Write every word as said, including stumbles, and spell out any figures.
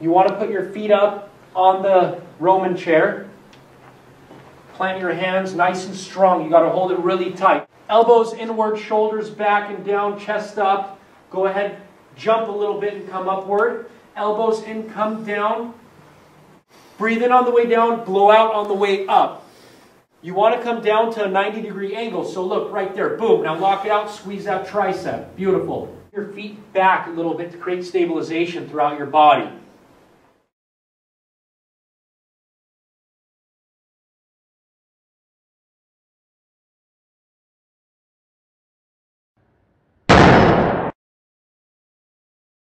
You want to put your feet up on the Roman chair. Plant your hands nice and strong. You've got to hold it really tight. Elbows inward, shoulders back and down, chest up. Go ahead, jump a little bit and come upward. Elbows in, come down. Breathe in on the way down, blow out on the way up. You want to come down to a ninety degree angle. So look, right there, boom. Now lock it out, squeeze that tricep. Beautiful. Your feet back a little bit to create stabilization throughout your body.